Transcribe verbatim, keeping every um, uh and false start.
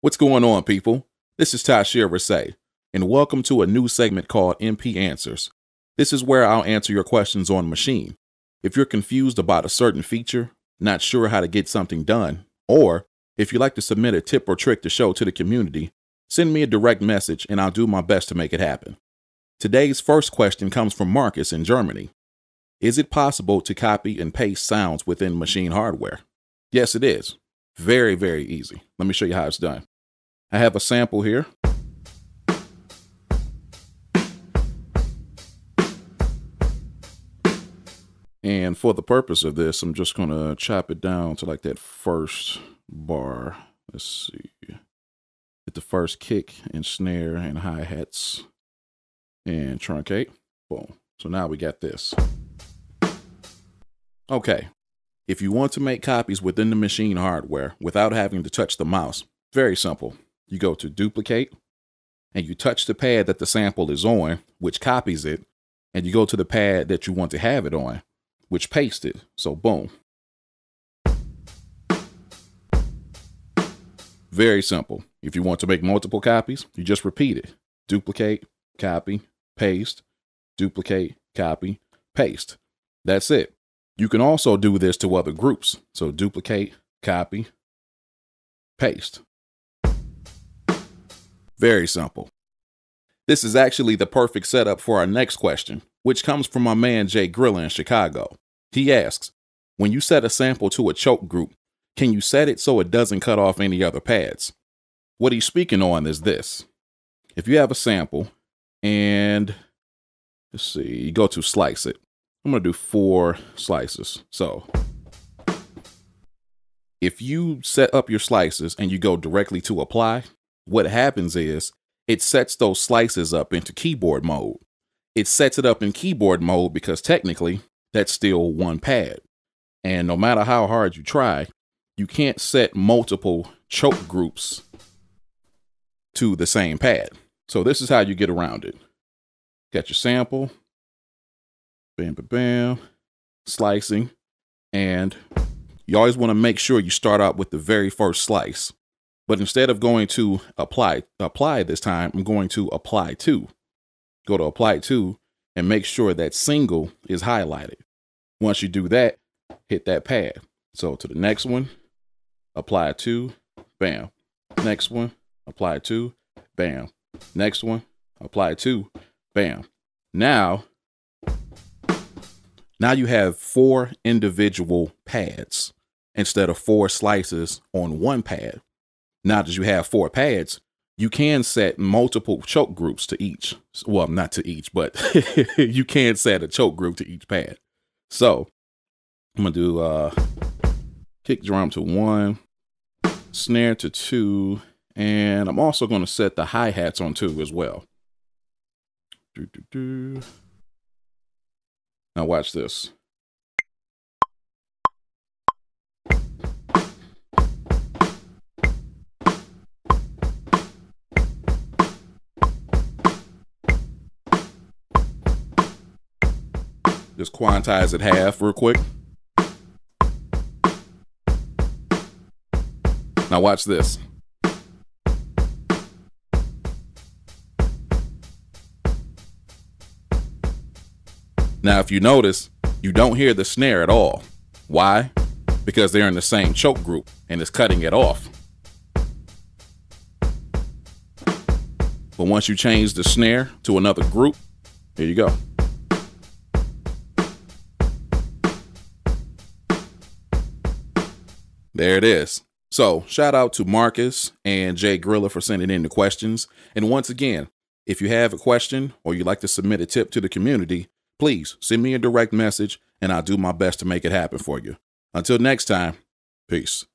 What's going on, people? This is Tasherre Risay, and welcome to a new segment called M P Answers. This is where I'll answer your questions on machine. If you're confused about a certain feature, not sure how to get something done, or if you'd like to submit a tip or trick to show to the community, send me a direct message and I'll do my best to make it happen. Today's first question comes from Marcus in Germany. Is it possible to copy and paste sounds within machine hardware? Yes, it is. Very, very easy. Let me show you how it's done. I have a sample here. And for the purpose of this, I'm just going to chop it down to like that first bar. Let's see. Get the first kick and snare and hi-hats and truncate. Boom. So now we got this. Okay. If you want to make copies within the machine hardware without having to touch the mouse, very simple. You go to duplicate and you touch the pad that the sample is on, which copies it, and you go to the pad that you want to have it on, which pastes it. So boom. Very simple. If you want to make multiple copies, you just repeat it. Duplicate, copy, paste, duplicate, copy, paste. That's it. You can also do this to other groups. So duplicate, copy, paste. Very simple. This is actually the perfect setup for our next question, which comes from my man J Grilla in Chicago. He asks, when you set a sample to a choke group, can you set it so it doesn't cut off any other pads? What he's speaking on is this. If you have a sample and let's see, you go to slice it. I'm going to do four slices. So if you set up your slices and you go directly to apply, what happens is it sets those slices up into keyboard mode. It sets it up in keyboard mode because technically that's still one pad. And no matter how hard you try, you can't set multiple choke groups to the same pad. So this is how you get around it. Got your sample. Bam, bam, bam, slicing. And you always want to make sure you start out with the very first slice. But instead of going to apply, apply this time, I'm going to apply to. Go to apply to and make sure that single is highlighted. Once you do that, hit that pad. So to the next one, apply to, bam. Next one, apply to, bam. Next one, apply to, bam. Now, Now you have four individual pads instead of four slices on one pad. Now that you have four pads, you can set multiple choke groups to each. Well, not to each, but you can set a choke group to each pad. So I'm going to do uh, kick drum to one, snare to two, and I'm also going to set the hi-hats on two as well. Do, do, do. Now watch this. Just quantize it half real quick. Now watch this. Now, if you notice, you don't hear the snare at all. Why? Because they're in the same choke group and it's cutting it off. But once you change the snare to another group, here you go. There it is. So shout out to Marcus and J Grilla for sending in the questions. And once again, if you have a question or you'd like to submit a tip to the community, please send me a direct message and I'll do my best to make it happen for you. Until next time, peace.